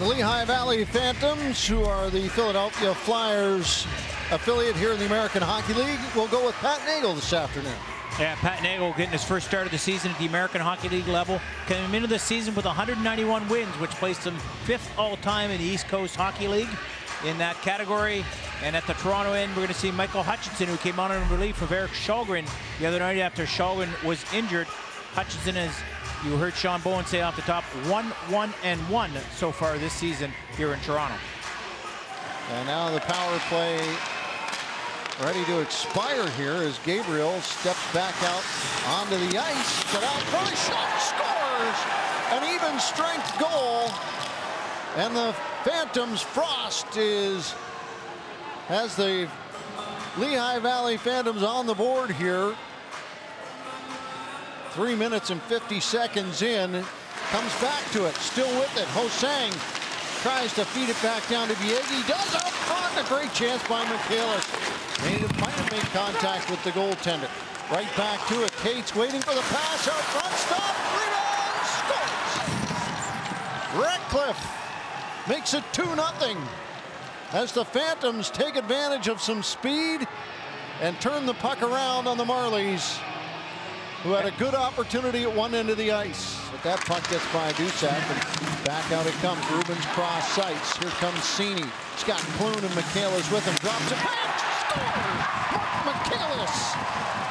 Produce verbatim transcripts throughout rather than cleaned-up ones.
The Lehigh Valley Phantoms, who are the Philadelphia Flyers affiliate here in the American Hockey League, will go with Pat Nagle this afternoon. Yeah, Pat Nagle getting his first start of the season at the American Hockey League level. Came into the season with one hundred ninety-one wins, which placed him fifth all-time in the East Coast Hockey League in that category. And at the Toronto end, we're going to see Michael Hutchinson, who came on in relief of Eric Shogren the other night after Shogren was injured. Hutchinson is, you heard Sean Bowen say off the top, one, one, and one so far this season here in Toronto. And now the power play ready to expire here as Gabriel steps back out onto the ice. But out first shot, scores an even strength goal. And the Phantoms Frost is, has the Lehigh Valley Phantoms on the board here. Three minutes and fifty seconds in. Comes back to it, still with it. Ho-Sang tries to feed it back down to Viegi. Does up on the great chance by Michaelis. Made it, might have made contact with the goaltender. Right back to it. Cates waiting for the pass out front. Stop. Rebound. Scores. Radcliffe makes it two nothing as the Phantoms take advantage of some speed and turn the puck around on the Marlies, who had a good opportunity at one end of the ice. But that puck gets by Dusak, and back out it comes. Rubens cross sights. Here comes Seney. He's got Kloon and Michaelis with him. Drops it back. Scores! Mark Mikaelis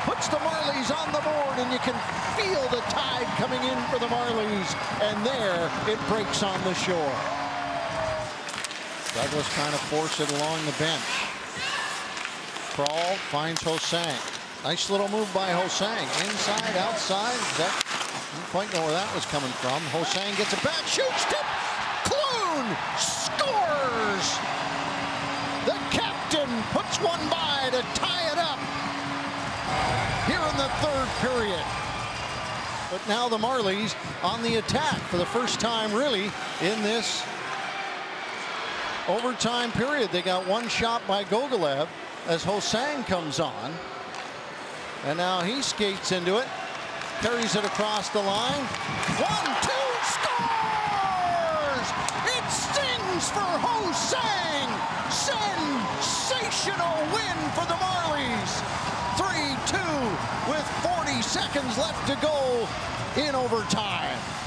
puts the Marlies on the board, and you can feel the tide coming in for the Marlies. And there, it breaks on the shore. Douglas trying to force it along the bench. Crawl finds Ho-Sang. Nice little move by Ho-Sang. Inside, outside. That, didn't quite know where that was coming from. Ho-Sang gets it back, shoots, tip. Kloon scores. The captain puts one by to tie it up here in the third period. But now the Marlies on the attack for the first time really in this overtime period. They got one shot by Gogolev as Ho-Sang comes on. And now he skates into it, carries it across the line. One, two, scores! It stings for Ho-Sang! Sensational win for the Marlies! three two with forty seconds left to go in overtime.